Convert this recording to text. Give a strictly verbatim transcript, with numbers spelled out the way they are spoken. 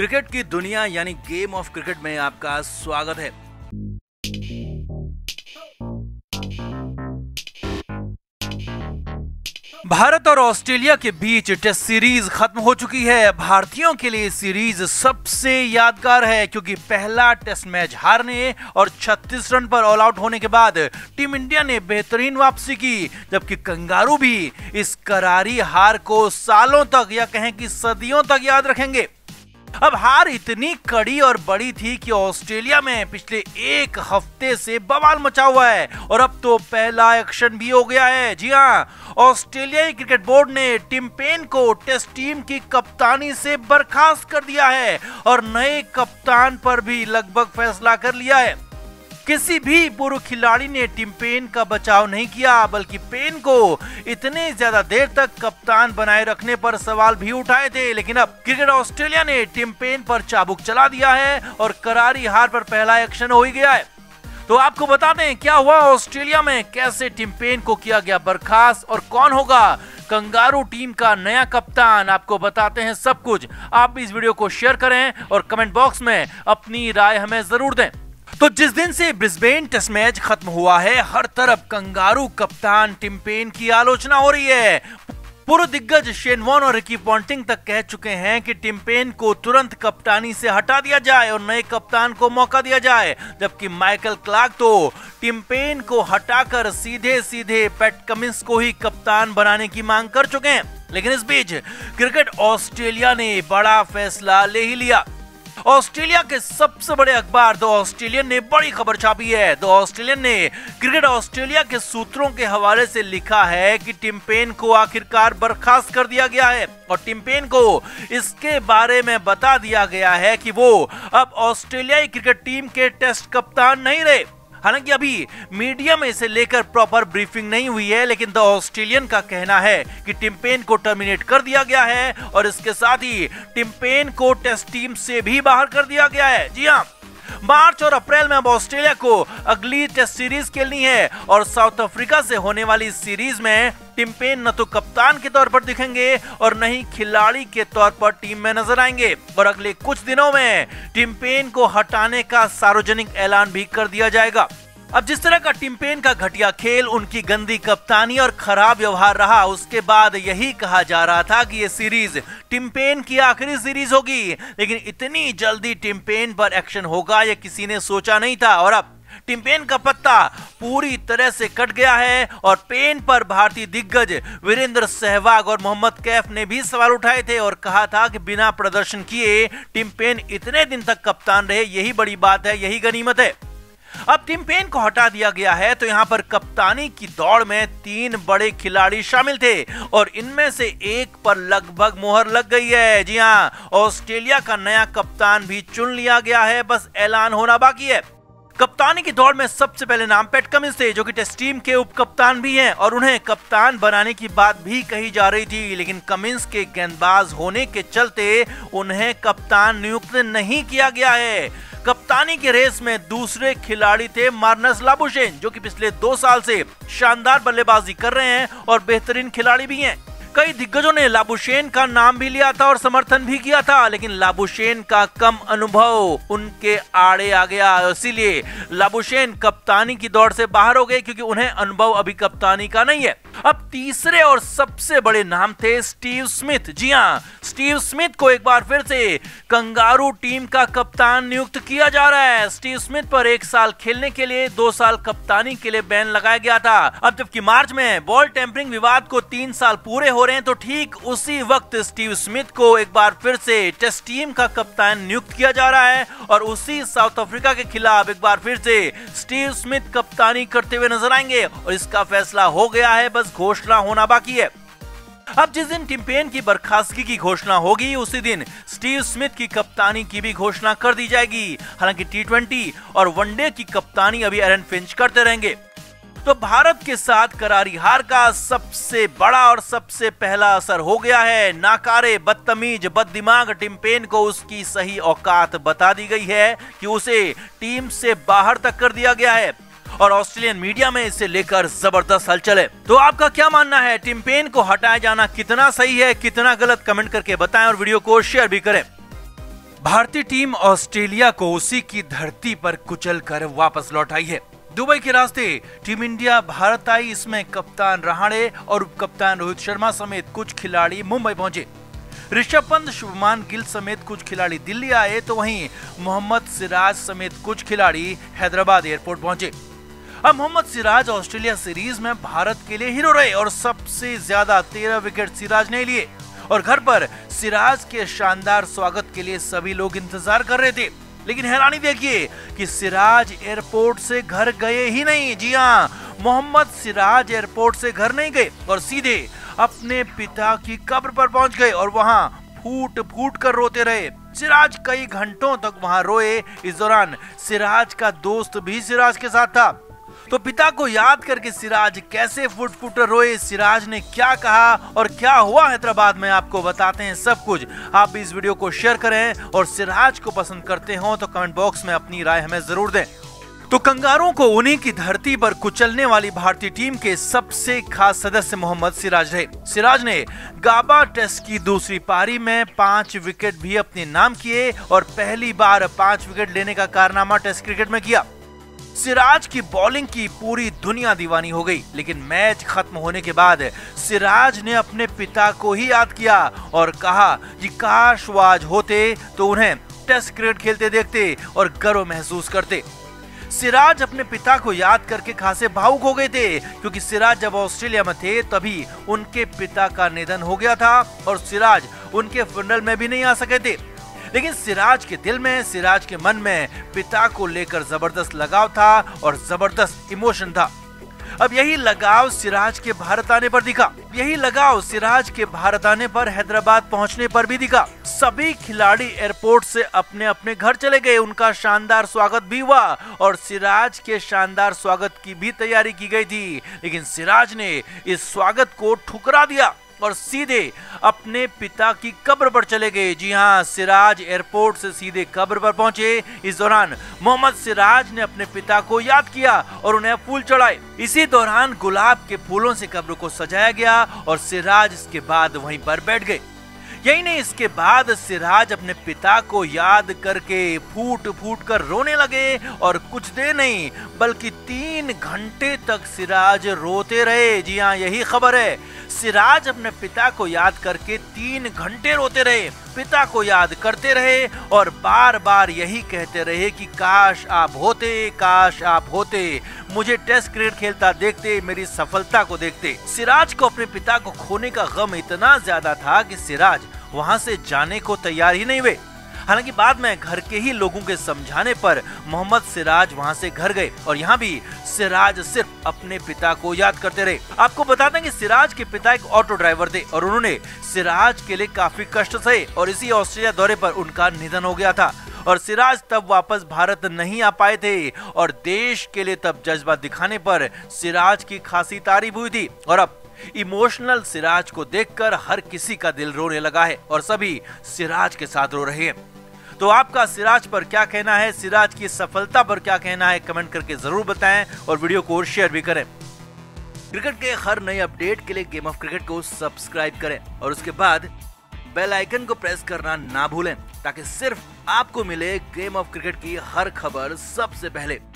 Cricket की दुनिया यानी गेम ऑफ क्रिकेट में आपका स्वागत है। भारत और ऑस्ट्रेलिया के बीच टेस्ट सीरीज खत्म हो चुकी है। भारतीयों के लिए सीरीज सबसे यादगार है क्योंकि पहला टेस्ट मैच हारने और छत्तीस रन पर ऑल आउट होने के बाद टीम इंडिया ने बेहतरीन वापसी की, जबकि कंगारू भी इस करारी हार को सालों तक या कहें कि सदियों तक याद रखेंगे। अब हार इतनी कड़ी और बड़ी थी कि ऑस्ट्रेलिया में पिछले एक हफ्ते से बवाल मचा हुआ है और अब तो पहला एक्शन भी हो गया है। जी हाँ, ऑस्ट्रेलियाई क्रिकेट बोर्ड ने टिम पेन को टेस्ट टीम की कप्तानी से बर्खास्त कर दिया है और नए कप्तान पर भी लगभग फैसला कर लिया है। किसी भी पूर्व खिलाड़ी ने टिम पेन का बचाव नहीं किया, बल्कि पेन को इतने ज्यादा देर तक कप्तान बनाए रखने पर सवाल भी उठाए थे। लेकिन अब क्रिकेट ऑस्ट्रेलिया ने टिम पेन पर चाबुक चला दिया है और करारी हार पर पहला एक्शन हो ही गया है। तो आपको बता दें क्या हुआ ऑस्ट्रेलिया में, कैसे टिम पेन को किया गया बर्खास्त और कौन होगा कंगारू टीम का नया कप्तान, आपको बताते हैं सब कुछ। आप भी इस वीडियो को शेयर करें और कमेंट बॉक्स में अपनी राय हमें जरूर दें। तो जिस दिन से ब्रिस्बेन टेस्ट मैच खत्म हुआ है, हर तरफ कंगारू कप्तान टिम पेन की आलोचना हो रही है। पूर्व दिग्गज शेन वॉर्न और रिकी पॉन्टिंग तक कह चुके हैं कि टिम पेन को तुरंत कप्तानी से हटा दिया जाए और नए कप्तान को मौका दिया जाए, जबकि माइकल क्लार्क तो टिम पेन को हटाकर सीधे सीधे पैट कमिंस को ही कप्तान बनाने की मांग कर चुके हैं। लेकिन इस बीच क्रिकेट ऑस्ट्रेलिया ने बड़ा फैसला ले ही लिया। ऑस्ट्रेलिया के सबसे बड़े अखबार द ऑस्ट्रेलियन ने बड़ी खबर छापी है। द ऑस्ट्रेलियन ने क्रिकेट ऑस्ट्रेलिया के सूत्रों के हवाले से लिखा है कि टिम पेन को आखिरकार बर्खास्त कर दिया गया है और टिम पेन को इसके बारे में बता दिया गया है कि वो अब ऑस्ट्रेलियाई क्रिकेट टीम के टेस्ट कप्तान नहीं रहे। हालांकि अभी मीडिया में इसे लेकर प्रॉपर ब्रीफिंग नहीं हुई है, लेकिन द ऑस्ट्रेलियन का कहना है कि टिम पेन को टर्मिनेट कर दिया गया है और इसके साथ ही टिम पेन को टेस्ट टीम से भी बाहर कर दिया गया है। जी हाँ, मार्च और अप्रैल में अब ऑस्ट्रेलिया को अगली टेस्ट सीरीज खेलनी है और साउथ अफ्रीका से होने वाली इस सीरीज में टिम पेन न तो कप्तान के तौर पर दिखेंगे और न ही खिलाड़ी के तौर पर टीम में नजर आएंगे। और अगले कुछ दिनों में टिम पेन को हटाने का सार्वजनिक ऐलान भी कर दिया जाएगा। अब जिस तरह का टिम पेन का घटिया खेल, उनकी गंदी कप्तानी और खराब व्यवहार रहा, उसके बाद यही कहा जा रहा था कि ये सीरीज टिम पेन की आखिरी सीरीज होगी, लेकिन इतनी जल्दी टिम पेन पर एक्शन होगा ये किसी ने सोचा नहीं था। और अब टिम पेन का पत्ता पूरी तरह से कट गया है और पेन पर भारतीय दिग्गज वीरेंद्र सहवाग और मोहम्मद कैफ ने भी सवाल उठाए थे और कहा था कि बिना प्रदर्शन किए टिम पेन इतने दिन तक कप्तान रहे, यही बड़ी बात है, यही गनीमत है। अब टिम पेन को हटा दिया गया है तो यहां पर कप्तानी की दौड़ में तीन बड़े खिलाड़ी शामिल थे और इनमें से एक पर लगभग मोहर लग गई है। जी हां, ऑस्ट्रेलिया का नया कप्तान भी चुन लिया गया है, बस ऐलान होना बाकी है। कप्तानी की दौड़ में सबसे पहले नाम पैट कमिंस थे, जो कि टेस्ट टीम के उप कप्तान भी हैं और उन्हें कप्तान बनाने की बात भी कही जा रही थी, लेकिन कमिंस के गेंदबाज होने के चलते उन्हें कप्तान नियुक्त नहीं किया गया है। कप्तानी के रेस में दूसरे खिलाड़ी थे मार्नस लाबुशेन, जो कि पिछले दो साल से शानदार बल्लेबाजी कर रहे हैं और बेहतरीन खिलाड़ी भी हैं। कई दिग्गजों ने लाबुशेन का नाम भी लिया था और समर्थन भी किया था, लेकिन लाबुशेन का कम अनुभव उनके आड़े आ गया, इसीलिए लाबुशेन कप्तानी की दौड़ से बाहर हो गए क्योंकि उन्हें अनुभव अभी कप्तानी का नहीं है। अब तीसरे और सबसे बड़े नाम थे स्टीव स्मिथ। जी हाँ, स्टीव स्मिथ को एक बार फिर से कंगारू टीम का कप्तान नियुक्त किया जा रहा है। स्टीव स्मिथ पर एक साल खेलने के लिए, दो साल कप्तानी के लिए बैन लगाया गया था। अब जबकि मार्च में बॉल टेम्परिंग विवाद को तीन साल पूरे हो रहे हैं तो ठीक उसी वक्त स्टीव स्मिथ को एक बार फिर से टेस्ट टीम का कप्तान नियुक्त किया जा रहा है और उसी साउथ अफ्रीका के खिलाफ एक बार फिर से स्टीव स्मिथ कप्तानी करते हुए नजर आएंगे और इसका फैसला हो गया है, बस घोषणा होना बाकी है। अब जिस दिन टिम पेन की बर्खास्तगी की घोषणा होगी, उसी दिन स्टीव स्मिथ की कप्तानी की भी घोषणा कर दी जाएगी। हालांकि टी ट्वेंटी और वनडे की कप्तानी अभी एरन फिंच करते रहेंगे। तो भारत के साथ करारी हार का सबसे बड़ा और सबसे पहला असर हो गया है। नाकारे, बदतमीज, बददिमाग टिम पेन को उसकी सही औकात बता दी गई है कि उसे टीम से बाहर तक कर दिया गया है और ऑस्ट्रेलियन मीडिया में इसे लेकर जबरदस्त हलचल है। तो आपका क्या मानना है, टिम पेन को हटाया जाना कितना सही है, कितना गलत? कमेंट करके बताएं और वीडियो को शेयर भी करें। भारतीय टीम ऑस्ट्रेलिया को उसी की धरती पर कुचल कर वापस लौट आई है। दुबई के रास्ते टीम इंडिया भारत आई, इसमें कप्तान रहाणे और उप कप्तान रोहित शर्मा समेत कुछ खिलाड़ी मुंबई पहुंचे। ऋषभ पंत, शुभमान गिल समेत कुछ खिलाड़ी दिल्ली आए, तो वहीं मोहम्मद सिराज समेत कुछ खिलाड़ी हैदराबाद एयरपोर्ट पहुंचे। अब मोहम्मद सिराज ऑस्ट्रेलिया सीरीज में भारत के लिए हीरो रहे और सबसे ज्यादा तेरह विकेट सिराज ने लिए और घर पर सिराज के शानदार स्वागत के लिए सभी लोग इंतजार कर रहे थे। लेकिन हैरानी देखिए कि सिराज एयरपोर्ट से घर गए ही नहीं। जी हाँ, मोहम्मद सिराज एयरपोर्ट से घर नहीं गए और सीधे अपने पिता की कब्र पर पहुंच गए और वहां फूट फूट कर रोते रहे। सिराज कई घंटों तक वहां रोए। इस दौरान सिराज का दोस्त भी सिराज के साथ था, तो पिता को याद करके सिराज कैसे फूट फूट रोए, सिराज ने क्या कहा और क्या हुआ हैदराबाद में, आपको बताते हैं सब कुछ। आप भी इस वीडियो को शेयर करें और सिराज को पसंद करते हो तो कमेंट बॉक्स में अपनी राय हमें जरूर दें। तो कंगारों को उन्हीं की धरती पर कुचलने वाली भारतीय टीम के सबसे खास सदस्य मोहम्मद सिराज रहे। सिराज ने गाबा टेस्ट की दूसरी पारी में पांच विकेट भी अपने नाम किए और पहली बार पांच विकेट लेने का कारनामा टेस्ट क्रिकेट में किया। सिराज की बॉलिंग की पूरी दुनिया दीवानी हो गई, लेकिन मैच खत्म होने के बाद सिराज ने अपने पिता को ही याद किया और कहा कि काश वो आज होते तो उन्हें टेस्ट क्रिकेट खेलते देखते और गर्व महसूस करते। सिराज अपने पिता को याद करके खासे भावुक हो गए थे, क्योंकि सिराज जब ऑस्ट्रेलिया में थे तभी उनके पिता का निधन हो गया था और सिराज उनके फ्यूनरल में भी नहीं आ सके थे। लेकिन सिराज के दिल में, सिराज के मन में पिता को लेकर जबरदस्त लगाव था और जबरदस्त इमोशन था। अब यही लगाव सिराज के भारत आने पर दिखा, यही लगाव सिराज के भारत आने पर, हैदराबाद पहुंचने पर भी दिखा। सभी खिलाड़ी एयरपोर्ट से अपने अपने घर चले गए, उनका शानदार स्वागत भी हुआ और सिराज के शानदार स्वागत की भी तैयारी की गई थी। लेकिन सिराज ने इस स्वागत को ठुकरा दिया और सीधे अपने पिता की कब्र पर चले गए। जी हाँ, सिराज एयरपोर्ट से सीधे कब्र पर पहुंचे। इस दौरान मोहम्मद सिराज ने अपने पिता को याद किया और उन्हें फूल चढ़ाए। इसी दौरान गुलाब के फूलों से कब्र को सजाया गया और सिराज इसके बाद वहीं पर बैठ गए। यही नहीं, इसके बाद सिराज अपने पिता को याद करके फूट फूट कर रोने लगे और कुछ देर नहीं बल्कि तीन घंटे तक सिराज रोते रहे। जी हाँ, यही खबर है, सिराज अपने पिता को याद करके तीन घंटे रोते रहे, पिता को याद करते रहे और बार बार यही कहते रहे कि काश आप होते, काश आप होते, मुझे टेस्ट क्रिकेट खेलता देखते, मेरी सफलता को देखते। सिराज को अपने पिता को खोने का गम इतना ज्यादा था कि सिराज वहां से जाने को तैयार ही नहीं हुए। हालांकि बाद में घर के ही लोगों के समझाने पर मोहम्मद सिराज वहां से घर गए और यहां भी सिराज सिर्फ अपने पिता को याद करते रहे। आपको बता दें कि सिराज के पिता एक ऑटो ड्राइवर थे और उन्होंने सिराज के लिए काफी कष्ट सहे और इसी ऑस्ट्रेलिया दौरे पर उनका निधन हो गया था और सिराज तब वापस भारत नहीं आ पाए थे और देश के लिए तब जज्बा दिखाने पर सिराज की खासी तारीफ हुई थी। और अब इमोशनल सिराज को देखकर हर किसी का दिल रोने लगा है और सभी सिराज के साथ रो रहे हैं। तो आपका सिराज पर क्या कहना है, सिराज की सफलता पर क्या कहना है, कमेंट करके जरूर बताएं और वीडियो को शेयर भी करें। क्रिकेट के हर नए अपडेट के लिए गेम ऑफ क्रिकेट को सब्सक्राइब करें और उसके बाद बेल आइकन को प्रेस करना ना भूलें, ताकि सिर्फ आपको मिले गेम ऑफ क्रिकेट की हर खबर सबसे पहले।